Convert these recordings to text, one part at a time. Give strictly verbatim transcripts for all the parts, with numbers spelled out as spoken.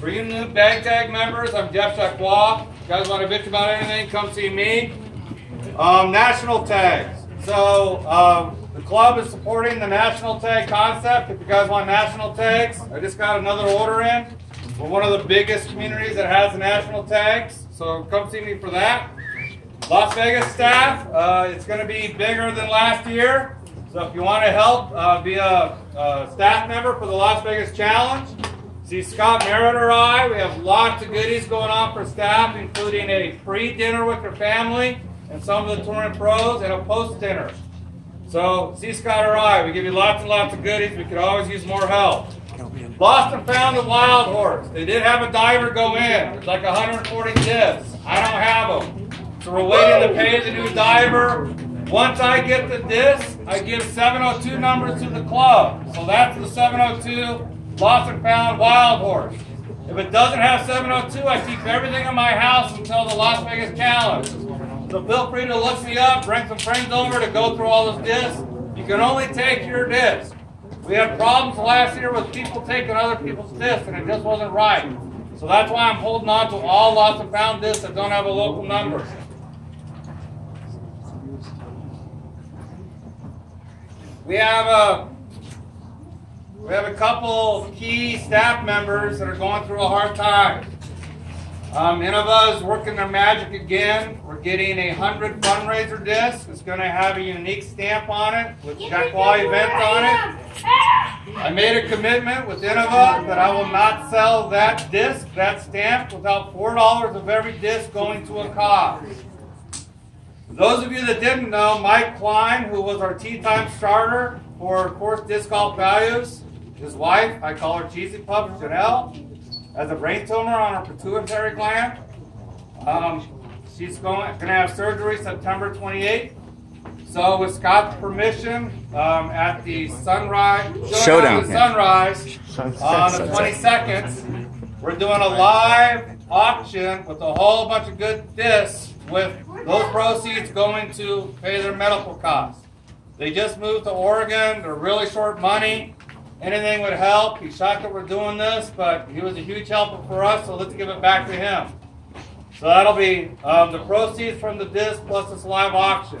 For you new Bag Tag members, I'm Jeff Chakwa. If you guys want to bitch about anything, come see me. Um, national tags. So um, the club is supporting the national tag concept. If you guys want national tags, I just got another order in. We're one of the biggest communities that has the national tags, so come see me for that. Las Vegas staff, uh, it's going to be bigger than last year. So if you want to help, uh, be a, a staff member for the Las Vegas Challenge. See Scott Merritt or I. We have lots of goodies going on for staff, including a free dinner with your family and some of the tournament pros and a post dinner. So see Scott or I. We give you lots and lots of goodies. We could always use more help. Boston found the Wild Horse. They did have a diver go in. There's like one hundred forty discs. I don't have them. So we're waiting to pay the new diver. Once I get the disc, I give seven oh two numbers to the club. So that's the seven oh two. Lost and found Wild Horse. If it doesn't have seven oh two, I keep everything in my house until the Las Vegas Challenge. So feel free to look me up, bring some friends over to go through all those discs. You can only take your disc. We had problems last year with people taking other people's discs, and it just wasn't right. So that's why I'm holding on to all Lost and Found discs that don't have a local number. We have a... We have a couple key staff members that are going through a hard time. Um, Innova is working their magic again. We're getting a one hundred fundraiser disc. It's going to have a unique stamp on it with Jacquart Events on it. I made a commitment with Innova that I will not sell that disc, that stamp, without four dollars of every disc going to a cause. For those of you that didn't know, Mike Klein, who was our tea time starter for, of course, Disc Golf Values, his wife, I call her Cheesy Pub Janelle, has a brain tumor on her pituitary gland. Um, she's going to have surgery September twenty-eighth. So with Scott's permission, um, at the sunrise showdown, showdown the sunrise sunset, on the twenty-second, sunset. We're doing a live auction with a whole bunch of good discs, with those proceeds going to pay their medical costs. They just moved to Oregon. They're really short money. Anything would help. He's shocked that we're doing this, but he was a huge helper for us, so let's give it back to him. So that'll be um, the proceeds from the disc plus this live auction.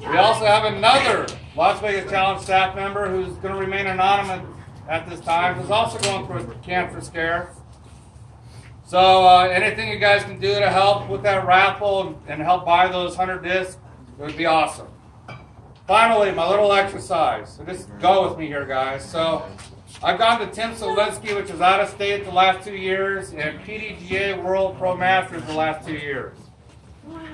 We also have another Las Vegas Challenge staff member who's going to remain anonymous at this time, who's also going through a cancer scare. So uh, anything you guys can do to help with that raffle and help buy those one hundred discs, it would be awesome. Finally, my little exercise. So just go with me here, guys. So I've gone to Tim Solinsky, which is out of state the last two years, and P D G A World Pro Masters the last two years.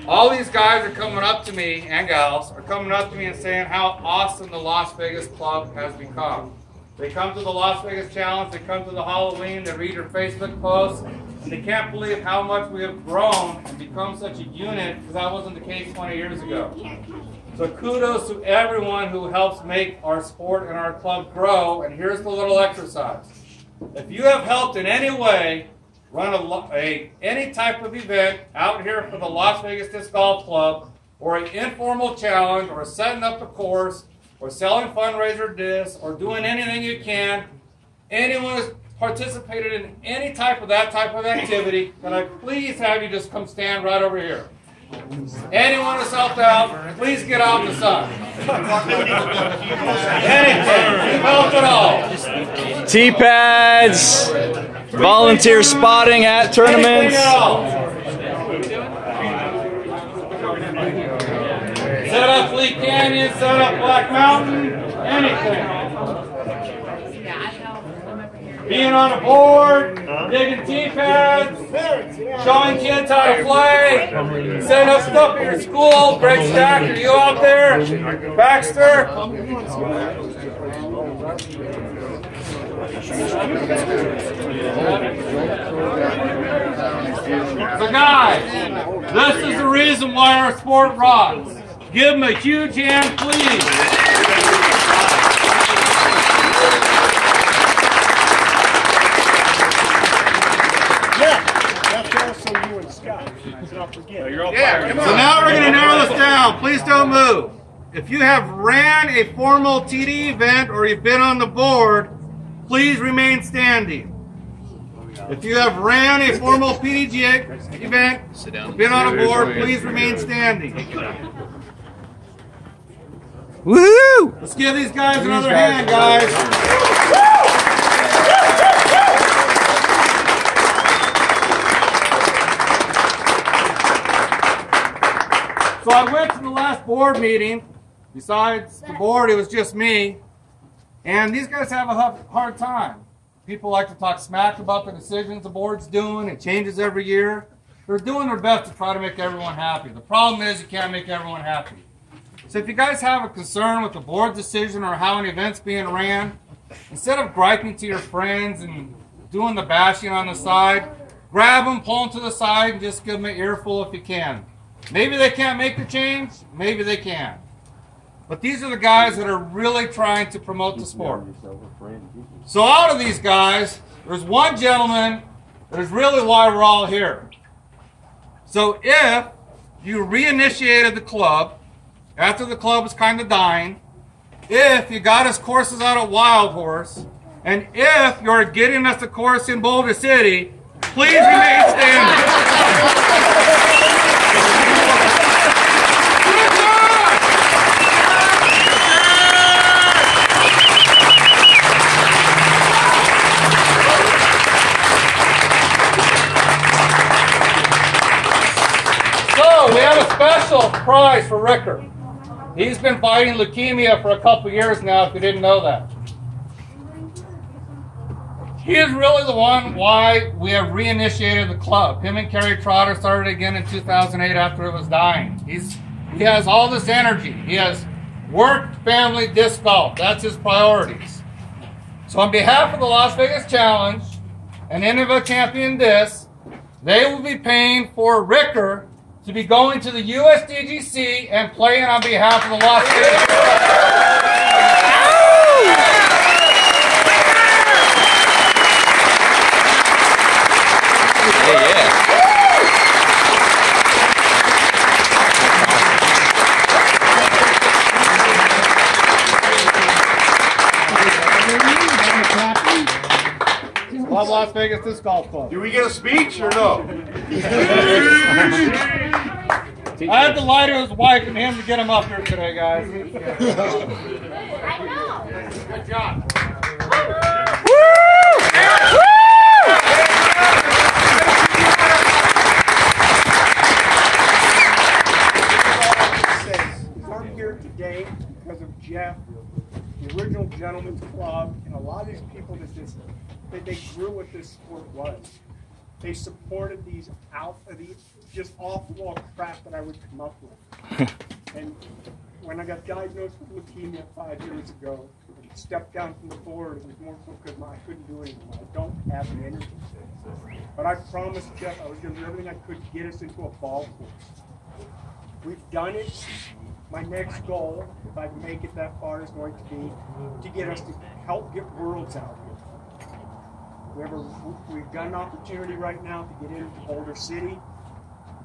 All these guys are coming up to me, and gals, are coming up to me and saying how awesome the Las Vegas club has become. They come to the Las Vegas Challenge, they come to the Halloween, they read your Facebook posts, and they can't believe how much we have grown and become such a unit, because that wasn't the case twenty years ago. So kudos to everyone who helps make our sport and our club grow. And here's the little exercise. If you have helped in any way run a, a, any type of event out here for the Las Vegas Disc Golf Club, or an informal challenge, or setting up a course, or selling fundraiser discs, or doing anything you can, anyone who's participated in any type of that type of activity, can I please have you just come stand right over here? Anyone who's helped out, please get out in the sun. Anything, you helped at all. Tee pads, volunteer spotting at tournaments. Set up Lee Canyon, set up Black Mountain, anything. Being on a board, digging tee pads, showing kids how to play, setting up stuff at your school. Brickstack, are you out there? Baxter? So guys, this is the reason why our sport rocks. Give them a huge hand, please. Scott, don't forget. So, yeah, so now we're going to narrow this down. Please don't move. If you have ran a formal T D event or you've been on the board, please remain standing. If you have ran a formal P D G A event, been on a board, please remain standing. Woo! Let's give these guys these another guys hand, guys. So I went to the last board meeting. Besides the board, it was just me. And these guys have a hard time. People like to talk smack about the decisions the board's doing. It changes every year. They're doing their best to try to make everyone happy. The problem is you can't make everyone happy. So if you guys have a concern with the board decision or how an event's being ran, instead of griping to your friends and doing the bashing on the side, grab them, pull them to the side, and just give them an earful if you can. Maybe they can't make the change, maybe they can. But these are the guys that are really trying to promote the sport. So out of these guys, there's one gentleman that is really why we're all here. So if you reinitiated the club, after the club was kind of dying, if you got us courses out at WildHorse, and if you're getting us a course in Boulder City, please remain standing. So we have a special prize for Ricker. He's been fighting leukemia for a couple years now, if you didn't know that. He is really the one why we have reinitiated the club. Him and Kerry Trotter started again in two thousand eight after it was dying. He's, he has all this energy. He has work, family, disc golf. That's his priorities. So on behalf of the Las Vegas Challenge and Innova Champion Discs, they will be paying for Ricker to be going to the U S D G C and playing on behalf of the Las Vegas Las Vegas Disc Golf Club. Do we get a speech or no? I had to lie to his wife and him to get him up here today, guys. I know. Good job. Woo! Woo! I'm here today because of Jeff, the original Gentleman's Club, and a lot of these people that just that they grew what this sport was. They supported these out these just off-the-wall crap that I would come up with. And when I got diagnosed with leukemia five years ago, I stepped down from the board. It was more because I couldn't do anything. I don't have the energy. But I promised Jeff I was going to do everything I could to get us into a ball course. We've done it. My next goal, if I can make it that far, is going to be to get us to help get Worlds out here. We have a, we've got an opportunity right now to get into Boulder City.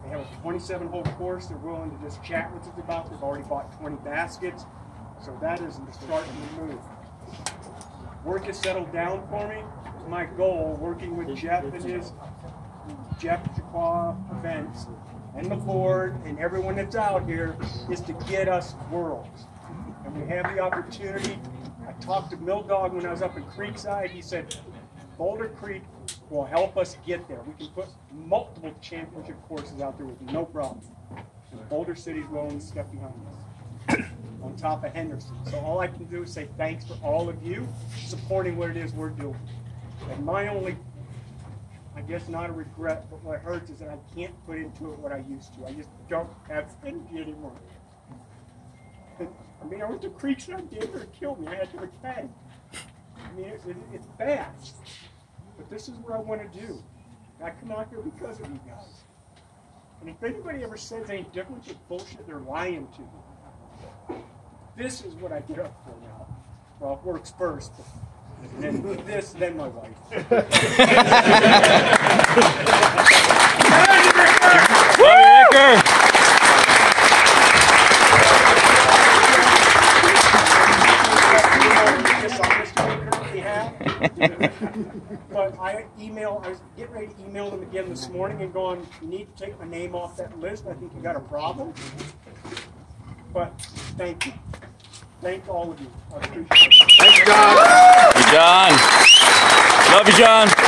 They have a twenty-seven hole course. They're willing to just chat with us about. They've already bought twenty baskets. So that is the start of the move. Work has settled down for me. It's my goal, working with Jeff and his Jeff Chakwa events and the board and everyone that's out here, is to get us Worlds. And we have the opportunity. I talked to Mill Dog when I was up in Creekside. He said, Boulder Creek will help us get there. We can put multiple championship courses out there with no problem. And Boulder City's willing to step behind us, on top of Henderson. So all I can do is say thanks for all of you supporting what it is we're doing. And my only, I guess not a regret, but what hurts is that I can't put into it what I used to. I just don't have energy anymore. I mean, I went to Creeks and I did, or it killed me. I had to retire. I mean, it, it, it's bad. But this is what I want to do. I come out here because of you guys. And if anybody ever says any different, it's bullshit, they're lying to me. This is what I get up for now. Well, it works first. Then this, then my wife. Ricker! Ricker! But I email I was getting ready to email them again this morning and going, you need to take my name off that list. I think you got a problem. But thank you. Thank all of you. I appreciate it. Thanks, John. Thank you, John. Love you, John.